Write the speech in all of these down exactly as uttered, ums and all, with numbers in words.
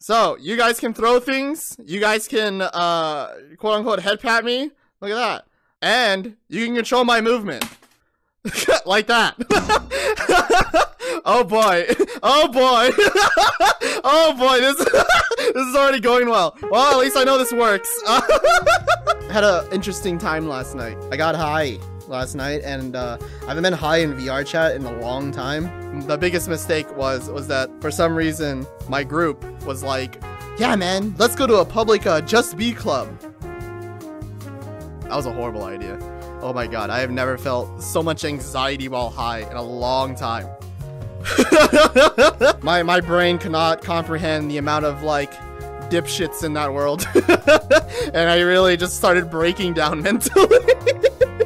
So, you guys can throw things, you guys can, uh, quote unquote head pat me, look at that. And you can control my movement. Like that. Oh boy. Oh boy. Oh boy, this, this is already going well. Well, at least I know this works. I had an interesting time last night. I got high last night, and uh, I haven't been high in V R Chat in a long time. The biggest mistake was was that for some reason my group was like, yeah man, let's go to a public uh, Just Be Club. That was a horrible idea. Oh my god, I have never felt so much anxiety while high in a long time. my my brain cannot comprehend the amount of like dipshits in that world. And I really just started breaking down mentally.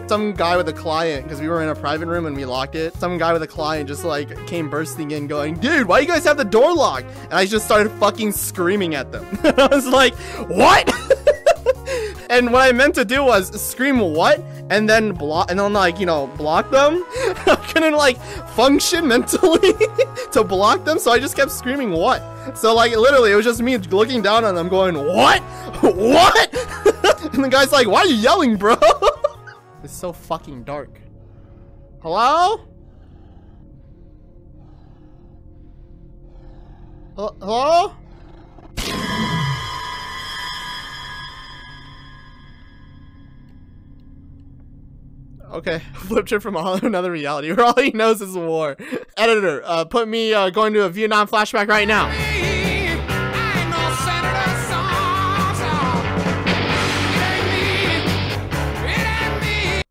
Some guy with a client, because we were in a private room and we locked it, some guy with a client just like came bursting in going, dude, why you guys have the door locked? And I just started fucking screaming at them. I was like, what? And what I meant to do was scream what, and then block, and then like, you know, block them. I couldn't like function mentally to block them, so I just kept screaming what. So like literally, it was just me looking down on them going, what? What? And the guy's like, why are you yelling, bro? It's so fucking dark. Hello? Hello? Okay, FlipTripp from another reality where all he knows is war. Editor, uh, put me uh, going to a Vietnam flashback right now.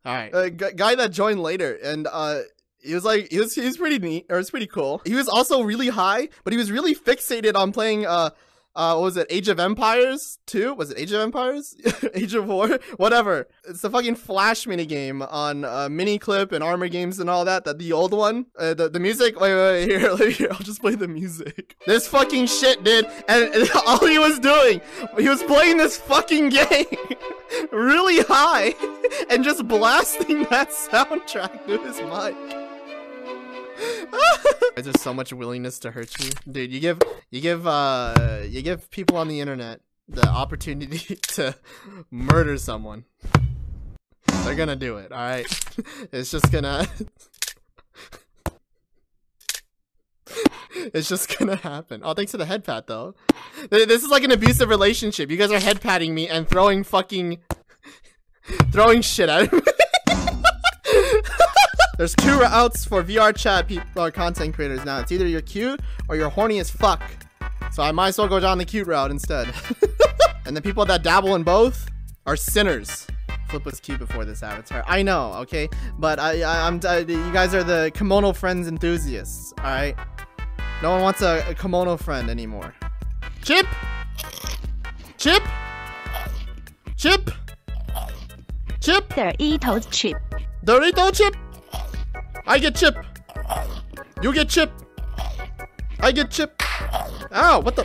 Alright, a g guy that joined later, and uh, he was like, he was, he was pretty neat, or it's pretty cool. He was also really high, but he was really fixated on playing, uh, uh, what was it, Age of Empires two? Was it Age of Empires? Age of War? Whatever. It's the fucking Flash minigame on uh, Miniclip and Armor Games and all that, the, the old one. Uh, the, the music, wait, wait, wait, here, wait, here, I'll just play the music. This fucking shit, dude, and, and all he was doing, he was playing this fucking game. Really high and just blasting that soundtrack through his mic. There's just so much willingness to hurt you, dude. You give, you give, uh, you give people on the internet the opportunity to murder someone. They're gonna do it, all right. It's just gonna, it's just gonna happen. Oh, thanks for the head pat though. This is like an abusive relationship. You guys are head patting me and throwing fucking, throwing shit at me. There's two routes for V R Chat people or content creators now. It's either you're cute or you're horny as fuck. So I might as well go down the cute route instead. And the people that dabble in both are sinners. Flip was cute before this avatar. I know, okay, but I, I I'm I, you guys are the kimono friends enthusiasts. All right, no one wants a, a kimono friend anymore. Chip, Chip, Chip, Chip. Doritos chip. Dorito chip. I get chip. You get chip. I get chip. Ow! What the?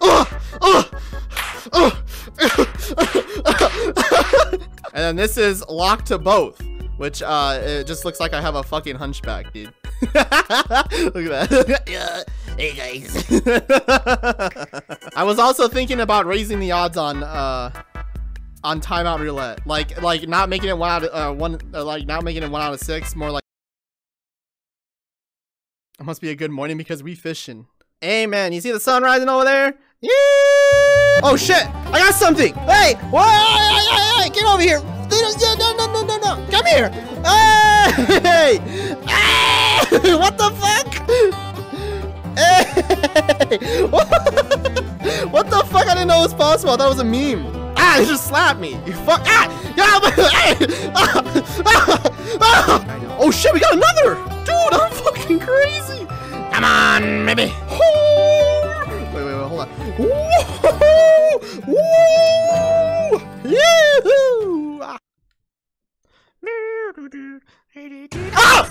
Ugh! Ugh! Ugh! And then this is locked to both, which uh, it just looks like I have a fucking hunchback, dude. Look at that. Hey guys. I was also thinking about raising the odds on uh, on timeout roulette, like like not making it one out of, uh, one, uh, like not making it one out of six, more like it must be a good morning because we fishing. Hey man, you see the sun rising over there? Yeah! Oh shit! I got something! Hey! Whoa! Hey, hey, hey, get over here! No, no, no, no, no! Come here! Hey! Hey! What the fuck? Hey! What the fuck? I didn't know it was possible. I thought it was a meme. Ah! He just slapped me. You fuck! Ah! Oh shit! We got another! Dude, I'm fucking crazy! Come on, baby! Hold on. Woo-hoo-hoo! Woo! Yee-hoo! Ah! Ah!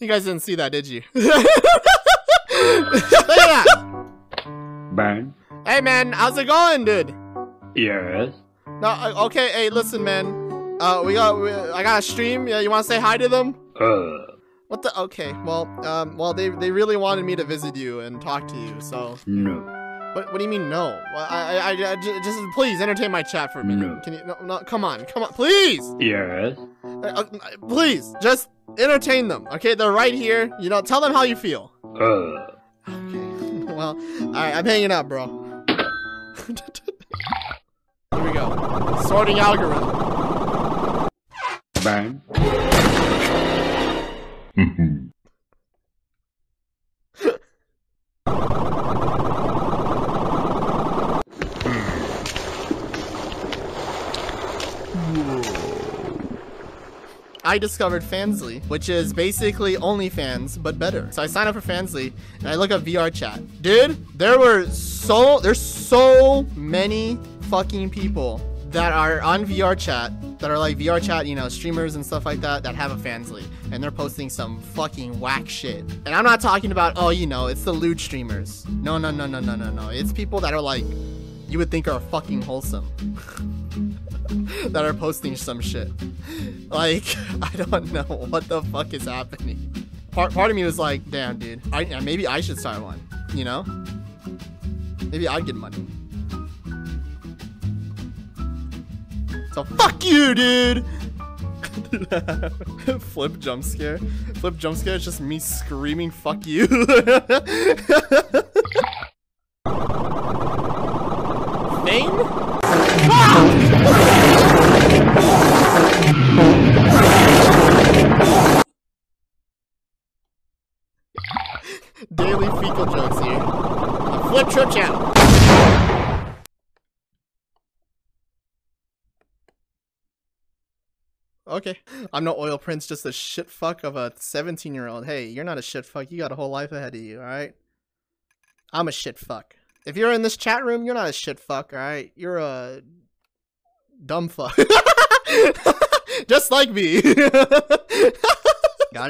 You guys didn't see that, did you? Look at that. Bang. Hey man, how's it going, dude? Yes. No, okay. Hey, listen, man. Uh, we got. We, I got a stream. Yeah, you want to say hi to them? Uh. What the? Okay. Well, um, well, they they really wanted me to visit you and talk to you, so. No. What, what do you mean no? Well, I, I, I, just please entertain my chat for a minute. No. Can you? No, no, come on, come on, please. Yes. Uh, please, just entertain them. Okay, they're right here. You know, tell them how you feel. Uh. Okay. Well, all right, I'm hanging up, bro. Here we go. Sorting algorithm. Bang. I discovered Fansly, which is basically Only Fans, but better. So I signed up for Fansly, and I look up V R Chat. Dude, there were so, there's so many fucking people that are on V R Chat, that are like V R Chat, you know, streamers and stuff like that, that have a Fansly, and they're posting some fucking whack shit. And I'm not talking about, oh, you know, it's the lewd streamers. No, no, no, no, no, no, no. It's people that are like, you would think are fucking wholesome. That are posting some shit. Like, I don't know what the fuck is happening. Part, part of me was like, damn, dude. I, maybe I should start one, you know? Maybe I'd get money. So fuck you, dude! Flip jump scare. Flip jump scare is just me screaming, fuck you. Fame? Daily fecal jokes here. A Flip Trip channel. Okay. I'm no oil prince, just a shit fuck of a seventeen year old. Hey, you're not a shit fuck. You got a whole life ahead of you, alright? I'm a shit fuck. If you're in this chat room, you're not a shit fuck, alright? You're a dumb fuck. Just like me. Got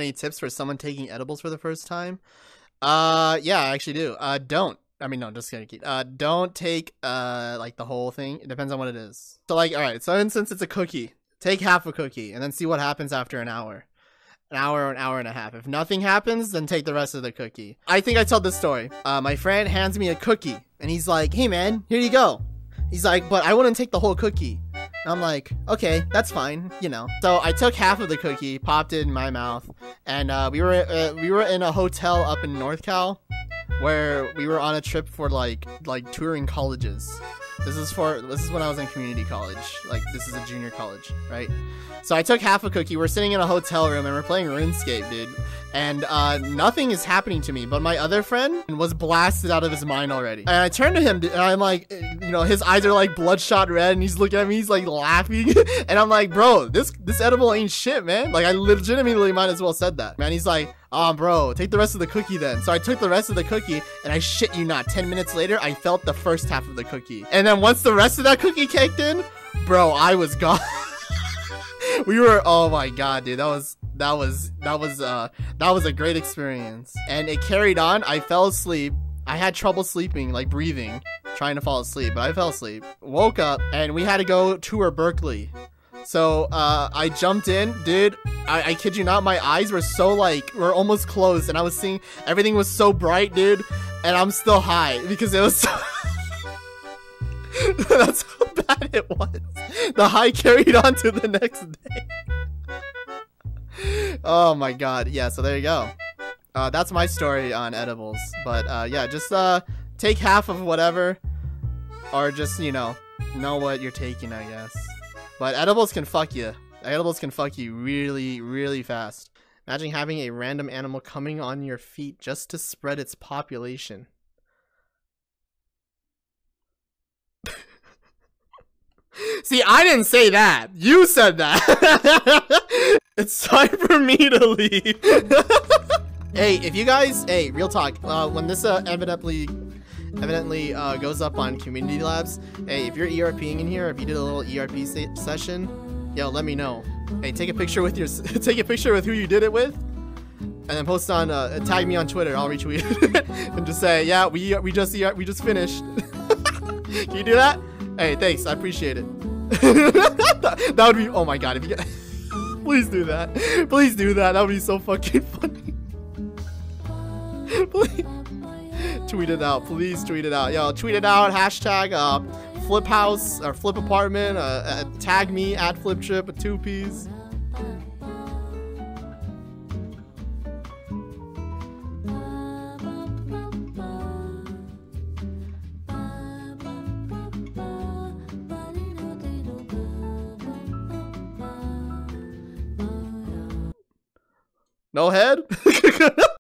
any tips for someone taking edibles for the first time? Uh, yeah, I actually do. Uh, don't. I mean, no, just gonna keep. Uh, don't take, uh, like the whole thing. It depends on what it is. So, like, alright, so in, since it's a cookie, take half a cookie and then see what happens after an hour. An hour or an hour and a half. If nothing happens, then take the rest of the cookie. I think I told this story. Uh, my friend hands me a cookie and he's like, hey man, here you go. He's like, but I wouldn't take the whole cookie. And I'm like, okay, that's fine, you know. So I took half of the cookie, popped it in my mouth, and uh, we were uh, we were in a hotel up in North Cal, where we were on a trip for like like touring colleges. This is for this is when I was in community college. Like this is a junior college, right? So I took half a cookie. We're sitting in a hotel room and we're playing RuneScape, dude. And uh, nothing is happening to me, but my other friend was blasted out of his mind already. And I turned to him and I'm like, you know, his eyes are like bloodshot red and he's looking at me, he's like laughing. And I'm like, bro, this this edible ain't shit, man. Like I legitimately might as well said that. Man, he's like, oh, bro, take the rest of the cookie then. So I took the rest of the cookie and I shit you not, ten minutes later, I felt the first half of the cookie. And then once the rest of that cookie caked in, bro, I was gone. We were, oh my God, dude, that was, that was, that was, uh, that was a great experience. And it carried on. I fell asleep. I had trouble sleeping, like breathing, trying to fall asleep, but I fell asleep. Woke up and we had to go tour Berkeley. So, uh, I jumped in, dude, I, I kid you not, my eyes were so, like, were almost closed, and I was seeing, everything was so bright, dude, and I'm still high, because it was so that's how bad it was. The high carried on to the next day. Oh my God, yeah, so there you go. Uh, that's my story on edibles, but, uh, yeah, just, uh, take half of whatever, or just, you know, know what you're taking, I guess. But edibles can fuck you. Edibles can fuck you really, really fast. Imagine having a random animal coming on your feet just to spread its population. See, I didn't say that. You said that. It's time for me to leave. Hey, if you guys, hey, real talk, uh, when this uh, evidently Evidently uh, goes up on Community Labs. Hey, if you're ERPing in here, if you did a little E R P se session, yo, let me know. Hey, take a picture with your, take a picture with who you did it with, and then post on uh, and tag me on Twitter. I'll retweet it and just say, yeah, we we just we just finished. Can you do that? Hey, thanks. I appreciate it. That would be. Oh my god! If you get, please do that. Please do that. That would be so fucking funny. Please tweet it out. Please tweet it out. Yo, tweet it out. Hashtag uh, Flip House or Flip Apartment. Uh, uh, tag me at FlipTripp, a two piece. No head?